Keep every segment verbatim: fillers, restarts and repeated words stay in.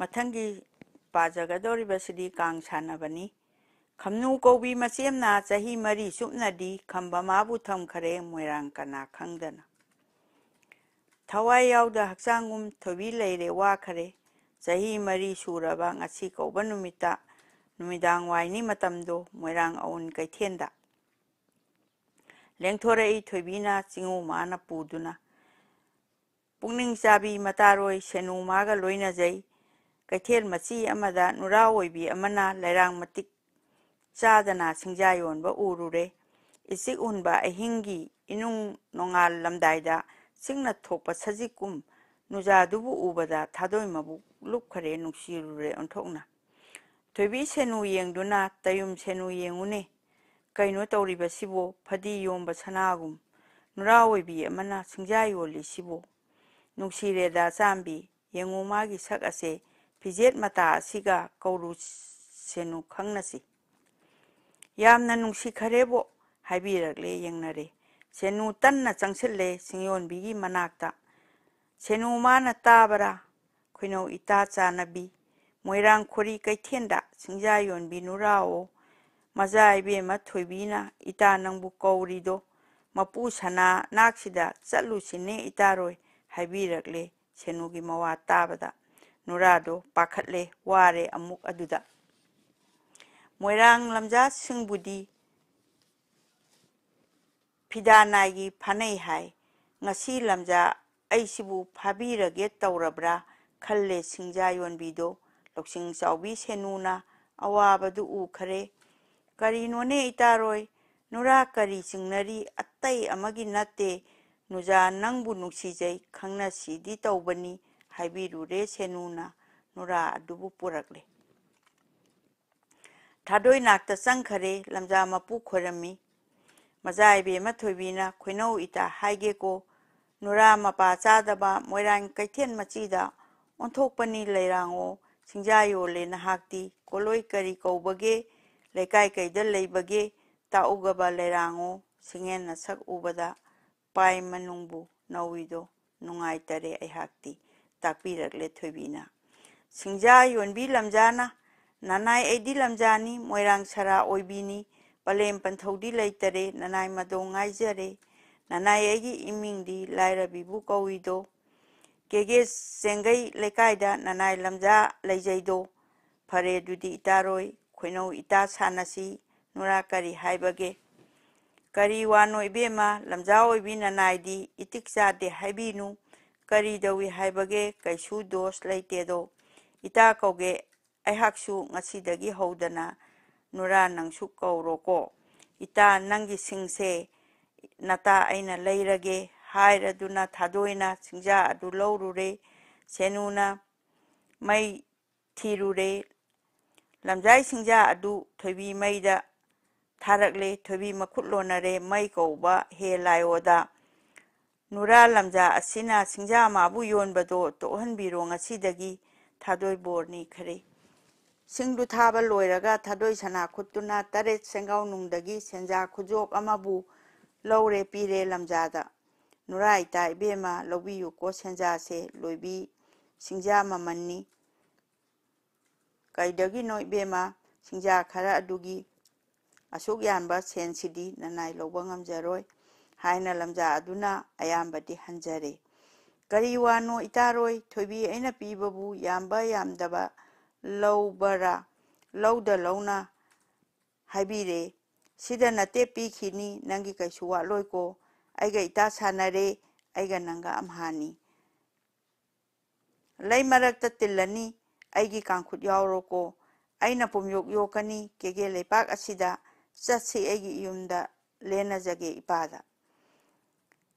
मथंगी पाजगदौरीबसदी कांग सानबनी खमनु कौबी मसेमना चाही मरी सुपनदी खंबा माबु थमखरे मोयरांग कना खंगदना थवाई यावदा हक्सांगुम थवी लैरे वाखरे चाही मरी सुरबा ngachi कौब नुमिता नुमिदांग वाइनी मतमदो मोयरांग औन कैथेंदा 랭토레이 토비나 징우마나 부두나 뽕닝사비 마타로이 세누마가 로이나제이 가켈 마치 아마다 누라오이비 아마나 레랑 마틱 짜다나 싱자이온바 우루레 이식 운바 에힝기 이농 농알 람다이다 싱나토파 사지꿈 누자두부 우바다 타도이마부 룩카레 눅시루레 온톡나 토비 세누 이행두나 따윰 세누 이행우네 Kaino tauriba sibo, padi yomba sanagum, nurawe bi amana singjayi oli sibo. Nuksire da zambi, yengumagi sakase, pijet mata asiga kauru senu kangnasi. Yamna nuksi karebo, haibiragle yengnare. Senu tanna changsille singyon bigi manakta. Senu mana tabara, kuino itacha nabi. Moirang kori kaitenda, singjayon bi nurao. 맞아 이베마 토이비나 이따 낭부 거우리도 마푸 사나 낙시다 짤루시네 이따로이 하비락레 세누기 마와 따바다 누라도 바카레 와레 암묵 아두다 모이랑 람자 승부디 피다나기 파네이하이 나시 람자 아이시부 파비락에 따우라브라 칼레 싱자연비도 록싱 사우비 세누나 아와바두 우카레 가리노네 이따로이 누라 가리 징나리 아따이 아마기 나테 누자 낭부 눅시제이 강나시디 따오바니 하이비루레 세누나 누라 두부 뿌락레 다도이 낙타 쌍카레 람자 마푸 코람미 마자이베 마토이비나 코이노 이따 하이게고 누라 마파 짜다바 모이랑 카이텐 마치다 온톡바니 레랑오 징자요 레나 학디 콜로이 가리 고바게 레카이 카이들 레이버게 따오가바 레랑오 싱엔나 삭 우바다 파이 만웅부 나위도 농아이타레 아이학티 딱비락레 토비나 싱자 연비 람자나 나나이 에디 람자니 모이랑 사라 오이비니 발렘 판토디 레이타레 나나이 마동아이자레 나나이 에기 이밍디 라이라비부 거위도 게게 생가이 레카이다 나나이 람자 레이제이도 파레두디 이타로이 코이노 이따 사나시 누라 까리 하이버게 까리 와노 이베마 람자오 이비나 나이디 이틱사데 하이비누 까리 더위 하이버게 까이슈 도스 레이테도 이따 거게 아이학슈 나시다기 호우다나 누라 낭슈 거우로고 이따 낭기 싱세 나타 아이나 레이라게 하이라두나 타도이나 징자 아둘로우루레 세누나 마이 티루레 람자이 싱자 아두 토비 마이다 타락레 토비 마쿨로나레 마이고바 헤라이오다 누라 람자 아시나 싱자 마부 요온바도 또 헌비롱 아시다기 타도이 보르니 카레 싱두 타발 로이라가 타도이 사나 콧두나 따렛 생가우 눙다기 센자 쿠족 아마부 러우레 비레 람자다 누라 이타 이베마 러비 요코 센자세 로이비 싱자 마만니 가이더기 노이베마 싱자 카라 아두기 아속 얀바 센시디 나나이 로방암자로이 하이나 람자 아두나 아얌바디 한자레 가리와노 이타로이 토비 에나 비바부 얌바 얌다바 로바라 로더 로나 하비레 시다나 테피키니 난기 가슈와 로이고 아이가 이타 사나레 아이가 난가 암하니 레이마락타 틸라니 아이기 깡굿 야오로고 아이나 봄욕 요카니 게게 레박 아시다 짜치 아이기 이음다 레나자게 이바다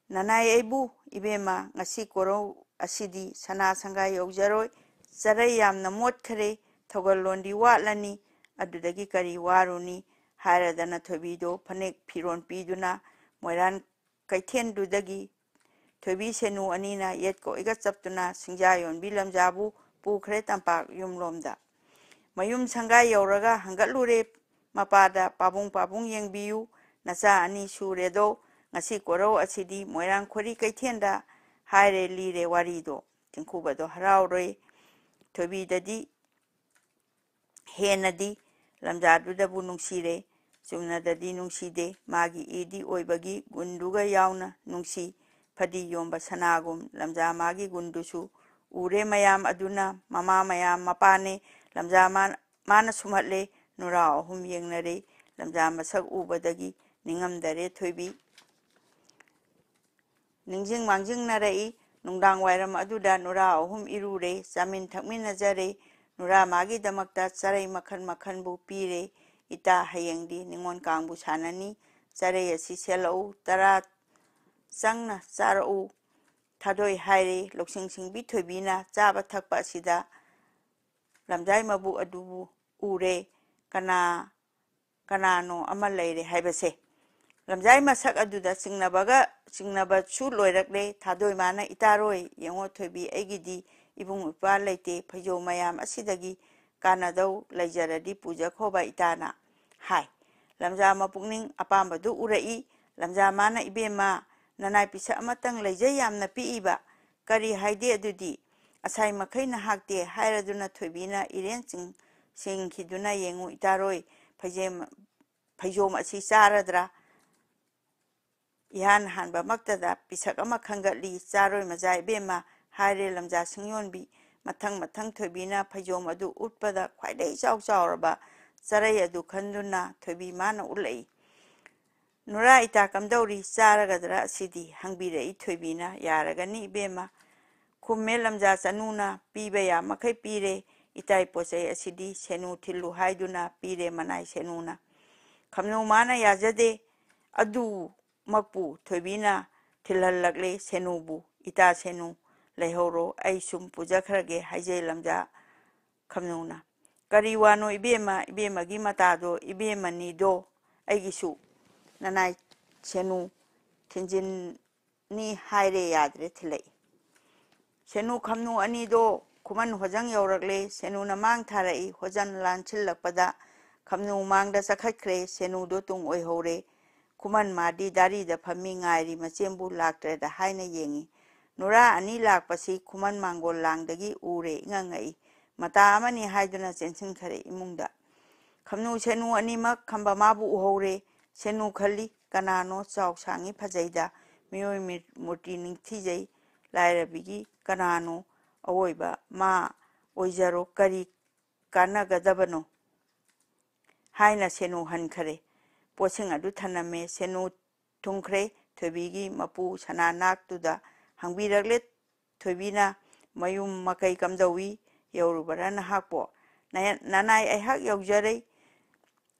나나이 에이부 이베마 나시 고로 아시디 사나 상가 욕자로이 짜라이 얌나 못카레 더걸론디 와라니 아두다기 까리 와루니 하라다나 토비도 파넥 피론 비두나 모란 카이텐두다기 토비 세누 아니나 옛고 이가 짭두나 싱자연 빌람자부 부크레 땀박 윰롬다 마윰 상가 여러가 한갈루레 마파다 빠봉 빠봉 옌비유 나사 아니 슈레도 나시 고로 아시디 모양 코리 카이텐다 하이레 리레 와리도 팅쿠바도 하라오레 ꯊꯣꯏꯕꯤꯗꯗꯤ ꯍꯦꯟꯅꯗꯤ ꯂꯝꯖꯥꯗꯨꯗꯕꯨ ꯅꯨꯡꯁꯤꯔꯦ, ꯆꯨꯝꯅꯗꯗꯤ ꯅꯨꯡꯁꯤꯗꯦ, ꯃꯥꯒꯤ ꯏꯗꯤ ꯑꯣꯏꯕꯒꯤ ꯒꯨꯟꯗꯨꯒ ꯌꯥꯎꯅ ꯅꯨꯡꯁꯤ, ꯐꯗꯤ ꯌꯣꯝꯕ ꯁꯅꯥꯒꯨꯝ ꯂꯝꯖꯥ ꯃꯥꯒꯤ ꯒꯨꯟꯗꯨꯁꯨ ꯎꯔꯦ ꯃꯌꯥꯝ ꯑꯗꯨꯅ, ꯃꯃꯥ ꯃꯌꯥꯝ ꯃꯄꯥꯅꯦ ꯂꯝꯖꯥ ꯃꯥꯅ ꯁꯨꯝꯍꯠꯂꯦ, ꯅꯨꯔꯥꯎ ꯑꯍꯨꯝ ꯌꯦꯡꯅꯔꯦ, ꯂꯝꯖꯥ ꯃꯁꯛ ꯎꯕꯗꯒꯤ ꯅꯤꯡꯉꯝꯗꯔꯦ ꯊꯣꯏꯕꯤ, ꯅꯤꯡꯖꯤꯡ ꯃꯥꯡꯖꯤꯡꯅꯔꯛꯏ, ꯅꯨꯡꯗꯥꯡ ꯋꯥꯏꯔꯝ ꯑꯗꯨꯗ ꯅꯨꯔꯥ ꯑꯍꯨꯝ 이루ꯔꯦ, 짜민 탁민나자레, 누라 마기다막다 짜레 마칸 마칸부 비레, 이따 하영디 닝원 강부 사나니, 짜레 야시 셀라우, 따라 짱나 짜라우, 타도이 하이레, 록싱싱비 토비나, 짜바탁바시다, 람자이 마부 아두부 우레, 까나, 까나노 아말레이레 하이바세. 람자이 마삭 아두다 싱나바가 싱나바 수 로이락레 타도이 마나 이따로이 영호 토비 애기디 이붕 오빠 레이테 파조 마얌 아시다기 까나다우 라이자라디 부자 코바 이타나 하이 람자 마 북닝 아빠마두 우라이 람자 마나 이베마 나나이 피사 아마땅 라이자얌나 피이바 까리 하이데 아두디 아사이 마카이나 학데 하이라두나 토비나 이렌칭 싱키두나 영호 이따로이 파제 파조 마시 사라드라 이한 한바 막다다 비삭 아마 칸가리 짜로이 마자이 베마 하이레 람자 승용비 마탕 마탕 토비나 파좀 아두 웃바다 콰이레이 샤우샤우라바 짜라이 아두 칸두나 토비마나 울레이 누라 이타 감다우리 짜라가드라 시디 항비레이 토비나 야라가니 베마 쿰멜 람자 사누나 비베야 마카이 비레 이타이 포세이 아시디 세누 틸루 하이두나 비레 마나이 세누나 감노마나 야자데 아두 막부 토비나 틸랄락레 세누부 이타 세누 레호로 아이숨 부자크라게 하이제 람자 캄누나 까리와노 이베마 이베마기 마타도 이베마니도 아이기수 나나이 세누 텐진니 하이레 야드레 틸레이 세누 캄누 아니도 구만 호장 여락레 세누나 망타라이 호잔 란칠락바다 캄누 망다 사카크레 세누도 동 오이호레 구만 마디 다리다 팜미 나이리 마쳔부 락트레다 하이나 옌기 누라 아니 락바시 구만 망골 랑다기 우레 잉앙아이 마타 아마니 하이두나 젠싱카레 이몽다 캄누 세누 아니막 캄바마부 우호레 세누 칼리 까나노 짜옥상이 파제이다 미오이 모티닝 티제이 라이라비기 까나노 아오이바 마 오이자로 까리 까나가다바노 하이나 세누 한카레 보생 아두 타남에 세누 동크레 토비기 마부 사나 낙두다 항비락레 토비나 마윰 마카이 감다위 여우르바라나 학보 나나이 아이학 역자레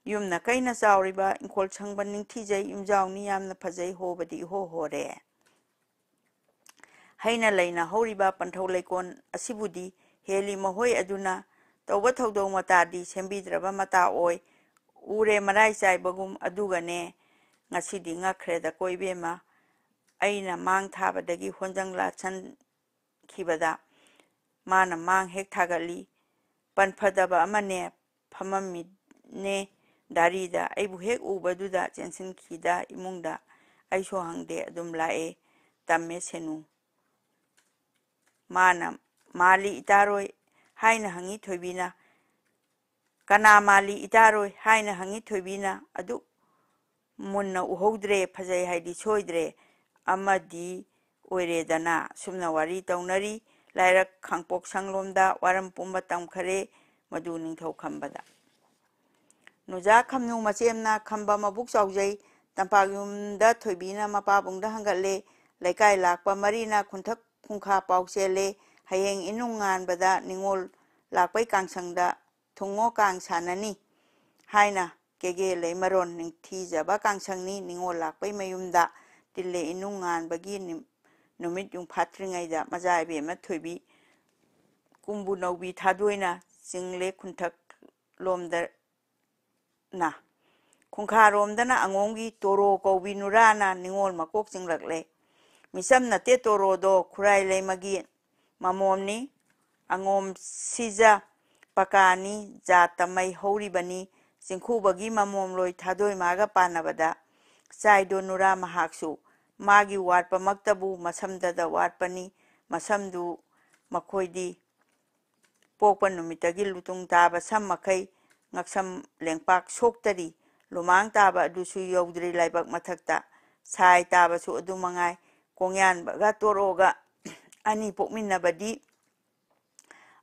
윰나 카이나 사우리바 인콜 창반닝 티제이 임자우니 얌나 파제이 호바디 호호레 하이나 라이나 호리바 판타울레콘 아시부디 헬리 마호이 아두나 떠바 타우도 마타디 셈비드라바 마타 오이 우레 마라이 사이바굼 아두가네 나시디 나크레다 꼬이베마 아이나 망타바다기 혼장라 찬 키바다 마나 망 헥타갈리 반파다바 아마네 파마미네 다리다 아이부 헥 우바두다 젠신 키다 이몽다 아이쇼 항데 아둠 라에 담메 세누 마나 말리 이타로이 하이나 항이 토이비나 까나 말리 이타로이 하이나 항이 토이비나 아두 문나 우호드레 파자이 하이디 소이드레 아마디 오이레다나 숨나 와리 떠나리 라이락 강복 상롬다 와람 뽐바 땅카레 마두닝 더욱 간바다 노자 캄누 마쳔나 캄바 마북 사우제이 땀파귐다 토이비나 마파봉다 한갈레 라이카이 락바 마리나 쿤탁 쿵카 파우셀레 하행 인웅안바다 닝올 락바이 강상다 동호 강사나니 하이나 개개 레마론 닝티자바 강상니 닝올 락바이 마윰다 딜레 인웅안바기 놈이 좀 파트링하이다 마자이베 마토비 꿈부 노비 타도이나 징레 쿤탁 롬다나 쿵카 롬다나 앙옹기 도로 고비 누라나 닝올 마꼭 징락레 미삼나 테토로도 쿠라일레 마기 마모엄니 앙옴 시자 파카니 자타마이 호리바니 징쿠바기 마모엄 로이 타도이 마가 파나바다 사이도 누라 마학수 마기 왓바 막다부 마삼다다 왓바니 마삼두 마코이디 ꯄꯣꯛꯄ ꯅꯨꯃꯤꯠꯇꯒꯤ ꯂꯨꯇꯨꯡ ꯇꯥꯕ ꯁꯝ ꯃꯈꯩ ꯉꯛꯁꯝ ꯂꯦꯡꯄꯥꯛ ꯁꯣꯛꯇꯔꯤ, ꯂꯨꯃꯥꯡ ꯇꯥꯕ ꯑꯗꯨꯁꯨ ꯌꯧꯗ꯭ꯔꯤ ꯂꯥꯏꯕꯛ ꯃꯊꯛꯇ, ꯁꯥꯏ ꯇꯥꯕꯁꯨ ꯑꯗꯨ ꯃꯉꯥꯏ, ꯀꯣꯡꯌꯥꯟꯕꯒ ꯇꯣꯔꯣꯒ ꯑꯅꯤ ꯄꯣꯛꯃꯤꯟꯅꯕꯗꯤ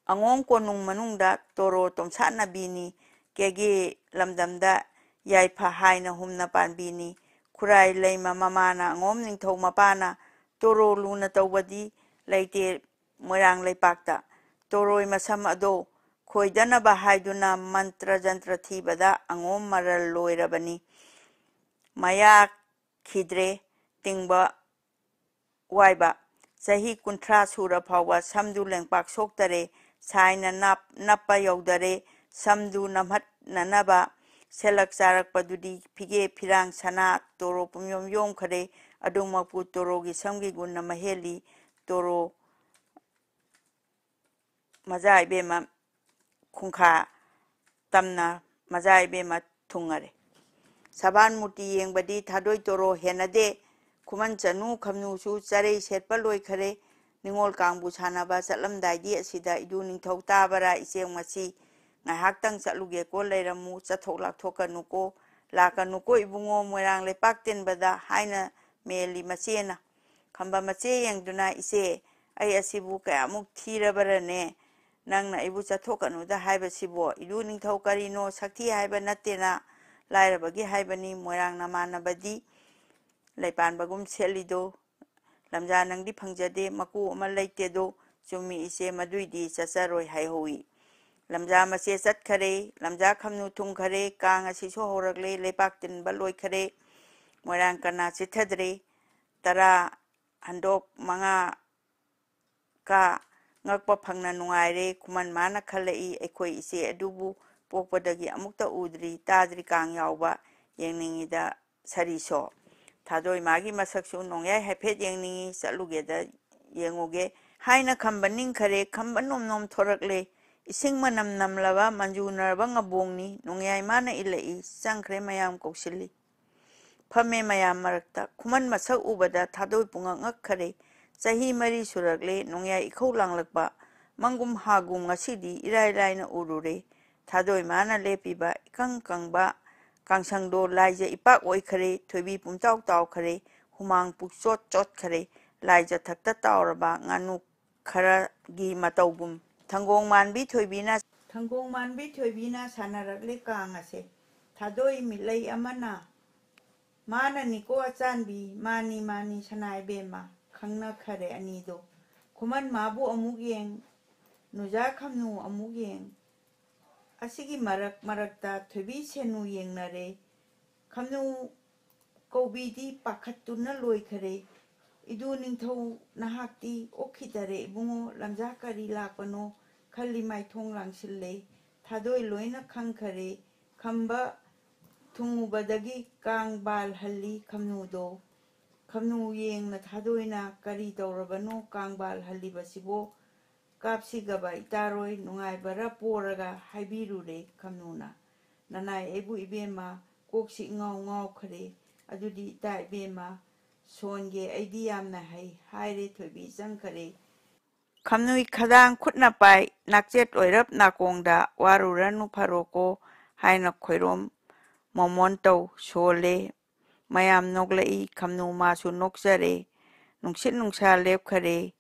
ꯑꯉꯣꯝ ꯀꯣꯅꯨꯡ ꯃꯅꯨꯡꯗ ꯇꯣꯔꯣ ꯇꯣꯝꯁꯥꯠꯅꯕꯤꯅꯤ, ꯀꯦꯒꯦ ꯂꯝꯗꯝꯗ ꯌꯥꯏꯐ ꯍꯥꯏꯅ ꯍꯨꯝꯅ ꯄꯥꯟꯕꯤꯅꯤ, ꯈꯨꯔꯥꯏ ꯂꯩꯃ ꯃꯃꯥꯅ ꯑꯉꯣꯝ ꯅꯤꯡꯊꯧ ꯃꯄꯥꯅ ꯇꯣꯔꯣ ꯂꯨꯅ ꯇꯧꯕꯗꯤ ꯂꯩꯇꯦ ꯃꯣꯏꯔꯥꯡ ꯂꯩꯄꯥꯛꯇ, ꯇꯣꯔꯣꯏ ꯃꯁꯝ ꯑꯗꯣ ꯈꯣꯏꯗꯅꯕ ꯍꯥꯏꯗꯨꯅ ꯃꯟꯇ꯭ꯔ ꯖꯟꯇ꯭ꯔ ꯊꯤꯕꯗ ꯑꯉꯣꯝ ꯃꯔꯜ ꯂꯣꯏꯔꯕꯅꯤ, ꯃꯌꯥ ꯈꯤꯗ꯭ꯔꯦ ꯇꯤꯡꯕ ꯋꯥꯏꯕ, ꯆꯍꯤ ꯀꯨꯟꯊ꯭ꯔꯥ ꯁꯨꯔ ꯐꯥꯎꯕ ꯁꯝꯗꯨ ꯂꯦꯡꯄꯥꯛ ꯁꯣꯛꯇꯔꯦ, ꯁꯥꯏꯅ ꯅꯞ ꯅꯞꯄ ꯌꯧꯗꯔꯦ, ꯁꯝꯗꯨ ꯅꯝꯍꯠꯅꯅꯕ ꯁꯦꯜꯂꯛ ꯆꯥꯔꯛꯄꯗꯨꯗꯤ ꯐꯤꯒꯦ ꯐꯤꯔꯥꯡ ꯁꯅꯥ ꯇꯣꯔꯣ ꯄꯨꯝꯌꯣꯝ ꯌꯣꯝꯈꯔꯦ, ꯑꯗꯨꯃꯛꯄꯨ ꯇꯣꯔꯣꯒꯤ ꯁꯝꯒꯤ ꯒꯨꯟ ꯑꯃ ꯍꯦꯜꯂꯤ, ꯇꯣꯔꯣ ꯃꯖꯥ ꯏꯕꯦꯝꯃ ꯈꯨꯡꯈꯥ ꯇꯝꯅ ꯃꯖꯥ ꯏꯕꯦꯝꯃ ꯊꯨꯡꯉꯔꯦ, ꯁꯕꯥꯟ ꯃꯨꯔꯇꯤ ꯌꯦꯡꯕꯗꯤ ꯊꯥꯗꯣꯏ ꯇꯣꯔꯣ ꯍꯦꯟꯅꯗꯦ, ꯈꯨꯃꯟ ꯆꯅꯨ ꯈꯝꯅꯨꯁꯨ ꯆꯔꯩ ꯁꯦꯠꯄ ꯂꯣꯏꯈꯔꯦ, ꯅꯤꯡꯉꯣꯜ ꯀꯥꯡꯕꯨ ꯁꯥꯟꯅꯕ ꯆꯠꯂꯝꯗꯥꯏꯗꯤ ꯑꯁꯤꯗ ꯏꯗꯨ ꯅꯤꯡꯊꯧ ꯇꯥꯕꯔꯥ ꯏꯆꯦ ꯃꯁꯤ ꯉꯥꯏꯍꯥꯛꯇꯪ ꯆꯠꯂꯨꯒꯦꯀꯣ ꯂꯩꯔꯝꯃꯨ, ꯆꯠꯊꯣꯛ ꯂꯥꯛꯊꯣꯛꯀꯅꯨꯀꯣ ꯂꯥꯛꯀꯅꯨꯀꯣ ꯏꯕꯨꯡꯉꯣ ꯃꯣꯏꯔꯥꯡ ꯂꯩꯄꯥꯛ ꯇꯤꯟꯕꯗ ꯍꯥꯏꯅ ꯃꯦꯜꯂꯤ ꯃꯆꯦꯅ, ꯈꯝꯕ ꯃꯆꯦ ꯌꯦꯡꯗꯨꯅ ꯏꯆꯦ ꯑꯩ ꯑꯁꯤꯕꯨ ꯀꯌꯥꯃꯨꯛ ꯊꯤꯔꯕꯔꯅꯦ ꯅꯪꯅ ꯑꯩꯕꯨ ꯆꯠꯊꯣꯛꯀꯅꯨꯗ ꯍꯥꯏꯕꯁꯤꯕꯣ, ꯏꯗꯨ ꯅꯤꯡꯊꯧ ꯀꯔꯤꯅꯣ ꯁꯛꯊꯤ ꯍꯥꯏꯕ ꯅꯠꯇꯦꯅ ꯂꯥꯏꯔꯕꯒꯤ ꯍꯥꯏꯕꯅꯤ, ꯃꯣꯏꯔꯥꯡ ꯅꯃꯥꯟꯅꯕꯗꯤ ꯂꯩꯄꯥꯟꯕꯒꯨꯝ ꯁꯦꯠꯂꯤꯗꯣ ꯂꯝꯖꯥ ꯅꯪꯗꯤ ꯐꯪꯖꯗꯦ ꯃꯀꯨ ꯑꯃ ꯂꯩꯇꯦꯗꯣ ꯆꯨꯝꯃꯤ ꯏꯆꯦ ꯃꯗꯨꯏꯗꯤ ꯆꯠꯆꯔꯣꯏ ꯍꯥꯏꯍꯧꯏ, ꯂꯝꯖꯥ ꯃꯆꯦ ꯆꯠꯈꯔꯦ, ꯂꯝꯖꯥ ꯈꯝꯅꯨ ꯊꯨꯡꯈꯔꯦ, ꯀꯥꯡ ꯑꯁꯤꯁꯨ ꯍꯧꯔꯛꯂꯦ, ꯂꯩꯄꯥꯛ ꯇꯤꯟꯕ ꯂꯣꯏꯈꯔꯦ, ꯃꯣꯏꯔꯥꯡ ꯀꯅꯥ ꯆꯤꯊꯗ꯭ꯔꯦ, ꯇꯔꯥ ꯍꯟꯗꯣꯛ ꯃꯉꯥ ꯀꯥ ꯉꯛꯄ ꯐꯪꯅ ꯅꯨꯡꯉꯥꯏꯔꯦ, ꯈꯨꯃꯟ ꯃꯥꯅ ꯈꯜꯂꯛꯏ ꯑꯩꯈꯣꯏ ꯏꯆꯦ ꯑꯗꯨꯕꯨ ꯄꯣꯛꯄꯗꯒꯤ ꯑꯃꯨꯛꯇ ꯎꯗ꯭ꯔꯤ ꯇꯥꯗ꯭ꯔꯤ ꯀꯥꯡ ꯌꯥꯎꯕ ꯌꯦꯡꯅꯤꯡꯉꯤꯗ ꯁꯔꯤꯁꯣ, ꯊꯥꯗꯣꯏ ꯃꯥꯒꯤ ꯃꯁꯛꯁꯨ ꯅꯣꯡꯌꯥꯏ ꯍꯥꯏꯐꯦꯠ ꯌꯦꯡꯅꯤꯡꯉꯤ ꯆꯠꯂꯨꯒꯦꯗ ꯌꯦꯡꯉꯨꯒꯦ ꯍꯥꯏꯅ ꯈꯝꯕ ꯅꯤꯡꯈꯔꯦ, ꯈꯝꯕ ꯅꯣꯝ ꯅꯣꯝ ꯊꯣꯔꯛꯂꯦ, ꯏꯁꯤꯡ ꯃꯅꯝ ꯅꯝꯂꯕ ꯃꯟꯖꯨꯅꯔꯕ ꯉꯕꯣꯡꯅꯤ, ꯅꯣꯡꯌꯥꯏ ꯃꯥꯅ ꯏꯜꯂꯛꯏ, ꯆꯪꯈ꯭ꯔꯦ ꯃꯌꯥꯝ ꯀꯧꯁꯤꯜꯂꯤ, ꯐꯝꯃꯦ ꯃꯌꯥꯝ ꯃꯔꯛꯇ, ꯈꯨꯃꯟ ꯃꯁꯛ ꯎꯕꯗ ꯊꯥꯗꯣꯏ ꯄꯨꯡꯉꯛ ꯉꯛꯈꯔꯦ, ꯆꯍꯤ ꯃꯔꯤ ꯁꯨꯔꯛꯂꯦ, ꯅꯣꯡꯌꯥꯏ ꯏꯈꯧ ꯂꯥꯡꯂꯛꯄ, ꯃꯪꯒꯨꯝ ꯍꯥꯒꯨꯝ ꯉꯁꯤꯗꯤ ꯏꯔꯥꯏ ꯂꯥꯏꯅ ꯎꯔꯨꯔꯦ, ꯊꯥꯗꯣꯏ ꯃꯥꯅ ꯂꯦꯞꯄꯤꯕ ꯏꯀꯪ ꯀꯪꯕ ꯀꯥꯡꯁꯪꯗꯣ ꯂꯥꯏꯖ ꯏꯄꯥꯛ ꯑꯣꯏꯈꯔꯦ, ꯊꯣꯏꯕꯤ ꯄꯨꯝꯇꯥꯎ ꯇꯥꯎꯈꯔꯦ, ꯍꯨꯃꯥꯡ ꯄꯨꯛꯆꯣꯠ ꯆꯣꯠꯈꯔꯦ, ꯂꯥꯏꯖ ꯊꯛꯇ ꯇꯥꯎꯔꯕ ꯉꯥꯅꯨ ꯈꯔꯒꯤ ꯃꯇꯧꯒꯨꯝ, ꯊꯪꯒꯣꯡ ꯃꯥꯟꯕꯤ ꯊꯣꯏꯕꯤꯅ ꯊꯪꯒꯣꯡ ꯃꯥꯟꯕꯤ ꯊꯣꯏꯕꯤꯅ ꯁꯥꯟꯅꯔꯛꯂꯦ ꯀꯥꯡ ꯑꯁꯦ, ꯊꯥꯗꯣꯏ ꯃꯤꯠꯂꯩ ꯑꯃꯅ ꯃꯥꯅꯅꯤꯀꯣ ꯑꯆꯥꯟꯕꯤ ꯃꯥꯅꯤ ꯃꯥꯅꯤ ꯁꯅꯥꯏꯕꯦꯝꯃ ꯈꯪꯅꯈꯔꯦ ꯑꯅꯤꯗꯣ, ꯈꯨꯃꯟ ꯃꯥꯕꯨ ꯑꯃꯨꯛ ꯌꯦꯡ, ꯅꯨꯖꯥ ꯈꯝꯅꯨ ꯑꯃꯨꯛ ꯌꯦꯡ, ꯑꯁꯤꯒꯤ ꯃꯔꯛ ꯃꯔꯛꯇ ꯊꯣꯏꯕꯤ ꯁꯦꯅꯨ ꯌꯦꯡꯅꯔꯦ, ꯈꯝꯅꯨ ꯀꯧꯕꯤꯗꯤ ꯄꯥꯈꯠꯇꯨꯅ ꯂꯣꯏꯈꯔꯦ, ꯏꯗꯨ ꯅꯤꯡꯊꯧ ꯅꯍꯥꯛꯇꯤ ꯑꯣꯛꯈꯤꯗꯔꯦ ꯏꯕꯨꯡꯉꯣ ꯂꯝꯖꯥ ꯀꯔꯤ ꯂꯥꯛꯄꯅꯣ ꯈꯜꯂꯤ ꯃꯥꯏꯊꯣꯡ ꯂꯥꯡꯁꯤꯜꯂꯦ, ꯊꯥꯗꯣꯏ ꯂꯣꯏꯅ ꯈꯪꯈꯔꯦ, ꯈꯝꯕ ꯊꯨꯡꯉꯨꯕꯗꯒꯤ ꯀꯥꯡ ꯕꯥꯜ ꯍꯜꯂꯤ ꯈꯝꯅꯨꯗꯣ, ꯈꯝꯅꯨ ꯌꯦꯡꯅ ꯊꯥꯗꯣꯏꯅ ꯀꯔꯤ ꯇꯧꯔꯕꯅꯣ ꯀꯥꯡꯕꯥꯜ ꯍꯜꯂꯤꯕꯁꯤꯕꯣ ꯀꯥꯞꯁꯤꯒꯕ ꯏꯇꯥꯔꯣꯏ ꯅꯨꯡꯉꯥꯏꯕꯔ ꯄꯣꯔꯒ ꯍꯥꯏꯕꯤꯔꯨꯔꯦ ꯈꯝꯅꯨꯅ, ꯅꯅꯥꯏ ꯑꯩꯕꯨ ꯏꯕꯦꯝꯃ ꯀꯣꯛꯁꯤ ꯏꯉꯥꯎ ꯉꯥꯎꯈꯔꯦ ꯑꯗꯨꯗꯤ ꯏꯇꯥ ꯏꯕꯦꯝꯃ ꯁꯣꯟꯒꯦ ꯑꯩꯗꯤ ꯌꯥꯝꯅ ꯍꯩ ꯍꯥꯏꯔꯦ, ꯊꯣꯏꯕꯤ ꯆꯪꯈꯔꯦ, ꯈꯝꯅꯨꯏ ꯈꯗꯥꯡ ꯈꯨꯠꯅ ꯄꯥꯏ, ꯅꯥꯛꯆꯦꯠ ꯑꯣꯏꯔꯞ ꯅꯥꯀꯣꯡꯗ ꯋꯥꯔꯨꯔꯅꯨ ꯐꯔꯣꯀꯣ ꯍꯥꯏꯅ ꯈꯣꯏꯔꯣꯝ ꯃꯣꯃꯣꯟ ꯇꯧ ꯁꯣꯜꯂꯦ, ꯃꯌꯥꯝ ꯅꯣꯛꯂꯛꯏ, ꯈꯝꯅꯨ ꯃꯥꯁꯨ ꯅꯣꯛꯆꯔꯦ, ꯅꯨꯡꯁꯤꯠ ꯅꯨꯡꯁꯥ ꯂꯦꯞꯈꯔꯦ,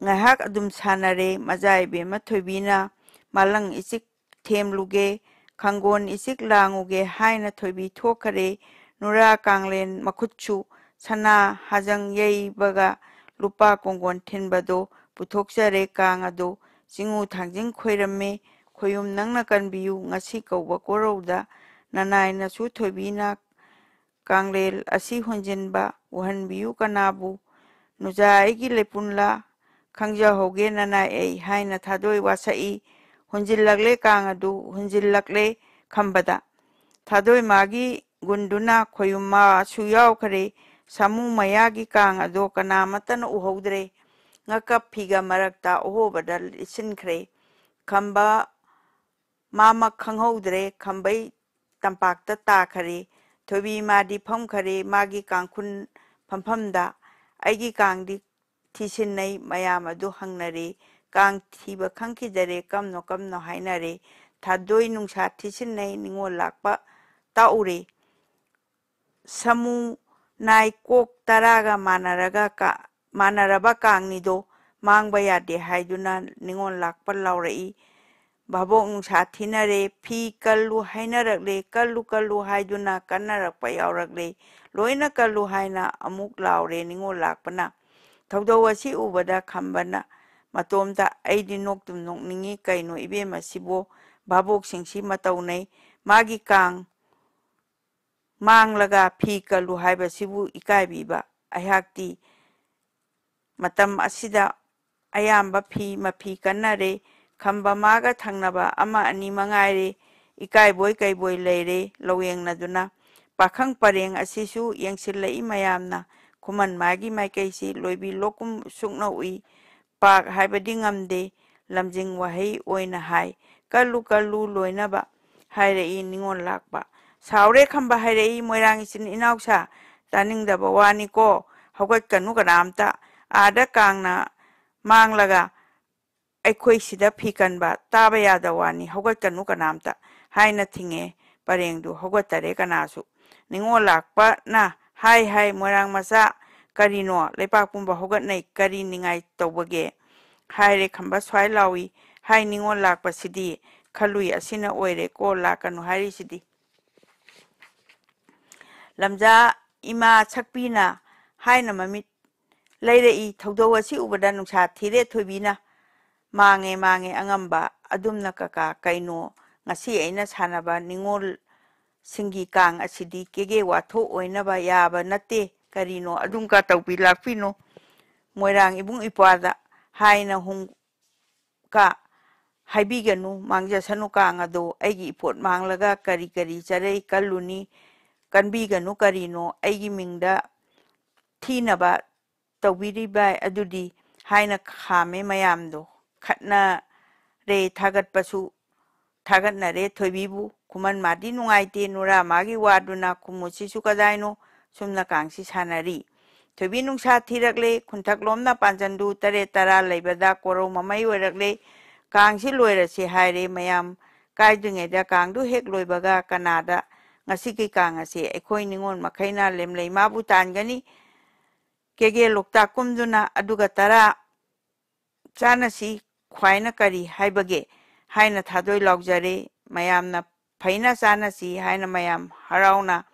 ꯉꯥꯏꯍꯥꯛ ꯑꯗꯨꯝ ꯁꯥꯟꯅꯔꯦ, ꯃꯖꯥ ꯏꯕꯦꯝꯃ ꯊꯣꯏꯕꯤꯅ ꯃꯥꯂꯪ ꯏꯆꯤꯛ ꯊꯦꯝꯂꯨꯒꯦ ꯈꯥꯡꯒꯣꯟ ꯏꯆꯤꯛ ꯂꯥꯡꯉꯨꯒꯦ ꯍꯥꯏꯅ ꯊꯣꯏꯕꯤ ꯊꯣꯛꯈꯔꯦ, ꯅꯨꯔꯥ ꯀꯥꯡꯂꯦꯟ ꯃꯈꯨꯠꯁꯨ ꯁꯅꯥ ꯍꯥꯖꯪ ꯌꯩꯕꯒ ꯂꯨꯄꯥ ꯀꯣꯡꯒꯣꯟ ꯊꯤꯟꯕꯗꯣ ꯄꯨꯊꯣꯛꯆꯔꯦ, ꯀꯥꯡ ꯑꯗꯣ ꯆꯤꯡꯎ ꯊꯥꯡꯖꯤꯡ ꯈꯣꯏꯔꯝꯃꯦ, ꯈꯣꯌꯨꯝ ꯅꯪꯅ ꯀꯟꯕꯤꯌꯨ ꯉꯁꯤ ꯀꯧꯕ ꯀꯣꯔꯧꯗ, ꯅꯅꯥꯏꯅꯁꯨ ꯊꯣꯏꯕꯤꯅ ꯀꯥꯡꯂꯦꯜ ꯑꯁꯤ ꯍꯨꯟꯖꯤꯟꯕ ꯎꯍꯟꯕꯤꯌꯨ ꯀꯅꯥꯕꯨ, ꯅꯨꯖꯥ ꯑꯩꯒꯤ ꯂꯩꯄꯨꯟꯂꯥ ꯈꯪꯖꯍꯧꯒꯦ ꯅꯅꯥꯏ ꯑꯩ ꯍꯥꯏꯅ ꯊꯥꯗꯣꯏ ꯋꯥꯁꯛꯏ, ꯍꯨꯟꯖꯤꯜꯂꯛꯂꯦ ꯀꯥꯡ ꯑꯗꯨ ꯍꯨꯟꯖꯤꯜꯂꯛꯂꯦ ꯈꯝꯕꯗ, ꯊꯥꯗꯣꯏ ꯃꯥꯒꯤ ꯒꯨꯟꯗꯨꯅ ꯈꯣꯌꯨꯝ ꯃꯥꯁꯨ ꯌꯥꯎꯈꯔꯦ, ꯁꯥꯃꯨ ꯃꯌꯥꯒꯤ ꯀꯥꯡ ꯑꯗꯣ ꯀꯅꯥꯃꯠꯇꯅ ꯎꯍꯧꯗ꯭ꯔꯦ, ꯉꯛꯀ ꯐꯤꯒ ꯃꯔꯛꯇ ꯑꯍꯣꯕꯗ ꯂꯤꯠꯁꯤꯟꯈ꯭ꯔꯦ, ꯈꯝꯕ ꯃꯥꯃꯛ ꯈꯪꯍꯧꯗ꯭ꯔꯦ, ꯈꯝꯕꯩ ꯇꯝꯄꯥꯛꯇ ꯇꯥꯈꯔꯦ, ꯊꯣꯏꯕꯤ ꯃꯥꯗꯤ ꯐꯝꯈꯔꯦ ꯃꯥꯒꯤ ꯀꯥꯡꯈꯨꯟ ꯐꯝꯐꯝꯗ, ꯑꯩꯒꯤ ꯀꯥꯡꯗꯤ ꯊꯤꯁꯤꯟꯅꯩ ꯃꯌꯥꯝ ꯑꯗꯨ ꯍꯪꯅꯔꯦ, कांग थीब खंग की जरे कम नो कम नो हाई ना रे थादोई नुंसा थीसिन नई निंगो लाकपा ताउरे समु नाई कोक तरागा मानरगा का मानरबा कांग निदो मांगबा यादे हाइदुना निंगो लाकपा लाउरेई भाबोक नुंसा थीनारे फी कल्लु हाइनरगले कल्लु कल्लु हाइदुना कन्नरगपा याउरगले लोइना कल्लु हाइना अमुक लाउरे निंगो लाकपना थौदौ असी उबदा खंबना 마톰다 아이디 녹둠 녹닝이 까이노 입에 마시보 바복 생시 마타우네 마기강 망라가 피깔루 하이바시부 이까이비바 아약디 마탐 아시다 아얌바 피 마피 까나레 캄바 마가 탕나바 아마 아니 망아레 이까이보이 까이보이 레레 로옱나두나 파캉 파랭 아시수 옌실레 이마얌나 고만 마기 마이케시 로이비 로쿰 숙나우이 박 하이바디 람데 람징 와헤이 오이나 하이 깔루 깔루 로이나바 하이레이 닝온 락바 사우레 캄바 하이레이 모이랑이신 이나옥사 따닝다바 와니고 하고잇까 누가 남다 아다 깡나 망라가 에코이시다 피간바 따바야다 와니 하고잇까 누가 남다 하이나 팅에 바랭두 하고잇다레 가나수 닝온 락바 나 하이 하이 모이랑마사 까리노 레박분바 호갓나이 까리닝아이 떠보게 하이레 캄바 스와이 라위 하이닝오 락바시디 칼루이 아시나 오이레 꼬 락가노 하이리시디 람자 이마 착비나 하이나 마밋 레이레이 덕도워시 우바다 농사 티레 토비나 망에 망에 앙암바 아둠나 까까 까이노 나시 에이나 사나바 닝오 싱기 강 아시디 깨게 와토 오이나바 야바 나떼 Karino adung ka tau pilak pino moirang ibung ipada haina hung ka haibiganu mangja sanu ka ngado aigi ipot manglaga kari kari chare kaluni kanbiganu karino aigi mingda thina ba tawiri bai adudi haina khame mayamdo khatna re thagat pasu thagat na re thoibibu kuman madi nungaite nura magi waduna kumuchi sukadaino 숨나 강시 사나리 더비 농사 티락레 군탁롬나 반전두 따레 따라 레이바다 꼬로 마마이 오락레 강시 로이라시 하이레 마얌 까이둥에다 강두 핵 로이바가 까나다 나시기 강아시 에코이 닝온 마카이나 렘레이 마부 탄가니 게게 록다 꿈두나 아두가 따라 짜나시 콰이나 까리 하이바게 하이나 타도이 럭자레 마얌나 파이나 짜나시 하이나 마얌 하라우나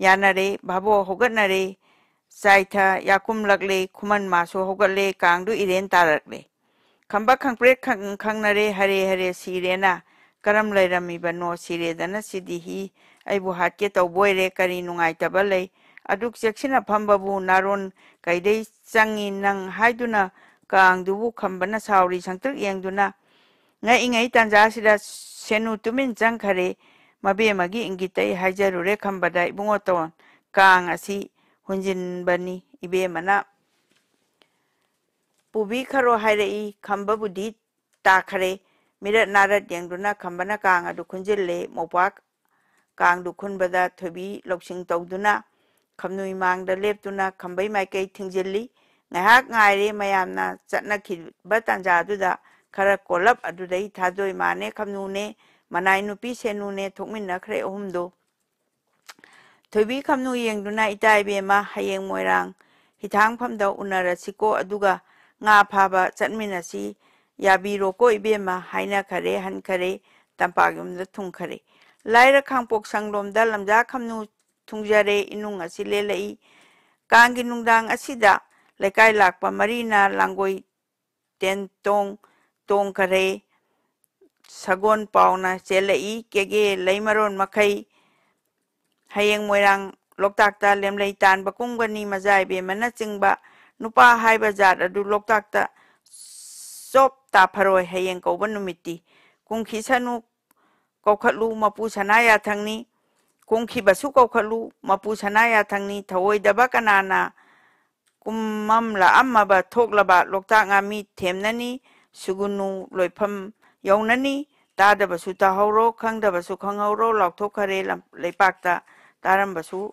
야나레 바보 호갓나레 사이타 야쿰락레 쿠만 마소 호갓레 강두 이렌 따락레 캄바캉 브렉캉 캉나레 하레하레 시레나 까람레라미바노 시레다나 시디히 아이부 핫게 떠보이레 까리 눙아이타발레 아둑 섹시나 팜바부 나론 가이데이 짱이 낭 하이두나 강두부 캄바나 사우리 상뜩 앵두나 나잉아이 탄자시라 세누 투민 짱카레 마비에마기 인기타이 하이자루레 캄바다 이붕어타원 깡아시 혼진바니 이베마나 부비카로 하이레이 캄바부디 따카레 미랏 나랏 양두나 캄바나 깡아두 쿤질레 모박 깡두 쿤바다 토비 럭싱 떠우두나 캄누이 망다 렙두나 캄바이 마이케이 팅질리 나학 나이레 마얌나 짠나키바 탄자두다 카라 콜랍 아두데이 타도이 마네 캄누네 마나이 누피 세누네 독민나 크레 오홈도 더비 캄누 이행두나 이따이베마 하이행 모이랑 히탕팜다 우나라시고 아두가 나 파바 짠미나시 야비로고 이베마 하이나 카레 한카레 땀파겸다 퉁카레 라이라 캉복상롬다 람자 캄누 퉁자레 이눙아시 레레이 깡기 눙당 아시다 레카이 락바 마리나 랑고이 텐통 똥카레 사곤 파우나 셀레이 게게 레이마론 마카이 하이엥 모이랑 록탁타 렘레이 탄 바쿰가니 마자이베 마나칭바 누파 하이바자르 아두 록탁타 솝타 파로이 하이엥 고번 누미티 쿵키사누 고칼루 마푸사나야 탕니 쿵키바수 고칼루 마푸사나야 탕니 타오이다바 까나나 쿰맘라 암마바 톡라바 록탁아미 템나니 수군누 로이팜 영나니 따다바수 따하우로 강다바수 강하우로 락토카레 레이박다 따람바수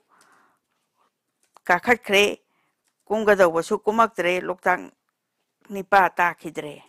가카크레 꽁가다바수 꼬막드레 록당 니빠 따키드레